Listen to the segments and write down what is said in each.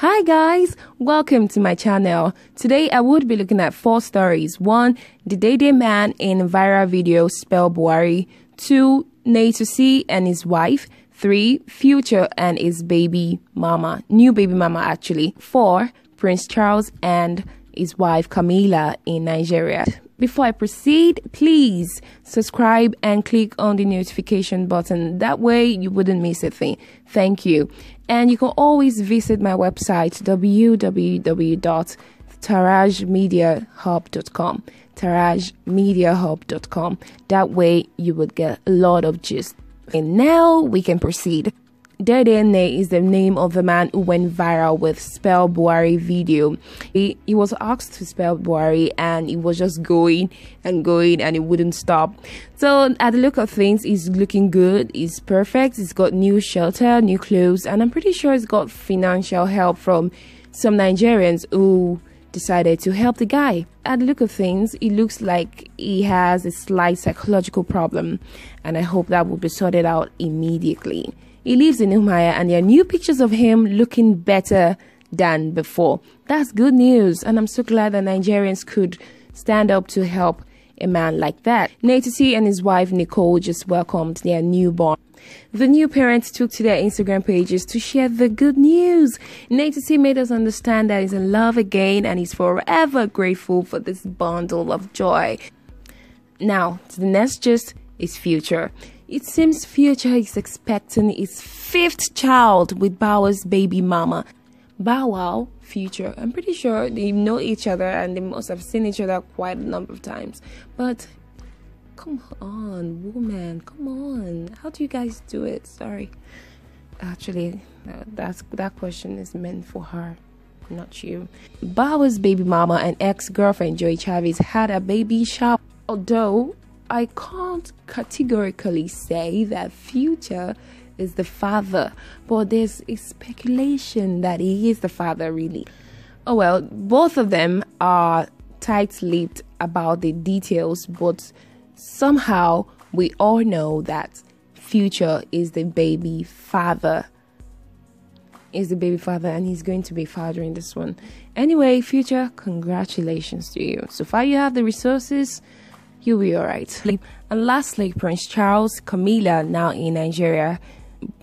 Hi guys, welcome to my channel. Today I would be looking at 4 stories. 1. The Dede man in viral video spell Buhari. 2. Naeto C and his wife. 3. Future and his baby mama, new baby mama actually. 4. Prince Charles and his wife Camilla in Nigeria. Before I proceed, please subscribe and click on the notification button. That way you wouldn't miss a thing. Thank you. And you can always visit my website www.tarajmediahub.com. tarajmediahub.com. That way you would get a lot of gist. And now we can proceed. Dede is the name of the man who went viral with spell Buhari video. He was asked to spell Buhari and he was just going and it wouldn't stop. So at the look of things, he's looking good, he's perfect, he's got new shelter, new clothes, and I'm pretty sure he's got financial help from some Nigerians who decided to help the guy. At the look of things, it looks like he has a slight psychological problem and I hope that will be sorted out immediately. He lives in Umaya and there are new pictures of him looking better than before. That's good news and I'm so glad that Nigerians could stand up to help a man like that. Naeto C and his wife Nicole just welcomed their newborn. The new parents took to their Instagram pages to share the good news. Naeto C made us understand that he's in love again and he's forever grateful for this bundle of joy. Now to the next gist is Future. It seems Future is expecting his 5th child with Bow-wow's baby mama. Bow-wow, Future, I'm pretty sure they know each other and they must have seen each other quite a number of times. But come on, woman, come on. How do you guys do it? Sorry. Actually, that question is meant for her, not you. Bow-wow's baby mama and ex-girlfriend Joy Chavez had a baby shower, although I can't categorically say that Future is the father, but there's a speculation that he is the father really. Oh well, both of them are tight-lipped about the details, but somehow we all know that Future is the baby father. Is the baby father and he's going to be fathering this one. Anyway, Future, congratulations to you. So far you have the resources, you'll be alright. And lastly, Prince Charles, Camilla, now in Nigeria.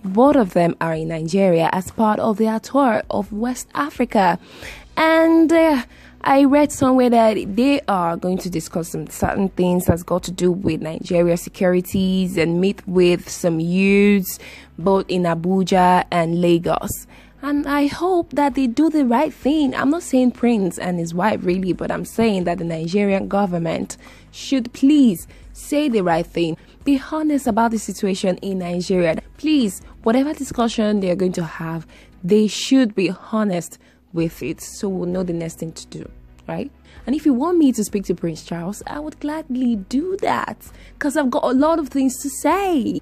Both of them are in Nigeria as part of their tour of West Africa. And I read somewhere that they are going to discuss some certain things that's got to do with Nigeria securities and meet with some youths both in Abuja and Lagos. And I hope that they do the right thing. I'm not saying Prince and his wife really, but I'm saying that the Nigerian government should please say the right thing. Be honest about the situation in Nigeria. Please, whatever discussion they're going to have, they should be honest with it so we'll know the next thing to do, right? And if you want me to speak to Prince Charles, I would gladly do that because I've got a lot of things to say.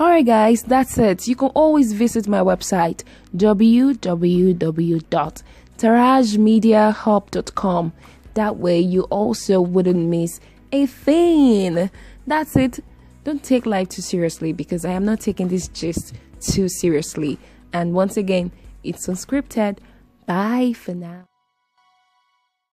Alright guys, that's it. You can always visit my website www.tarajmediahub.com. That way you also wouldn't miss a thing. That's it. Don't take life too seriously because I am not taking this gist too seriously. And once again, it's unscripted. Bye for now.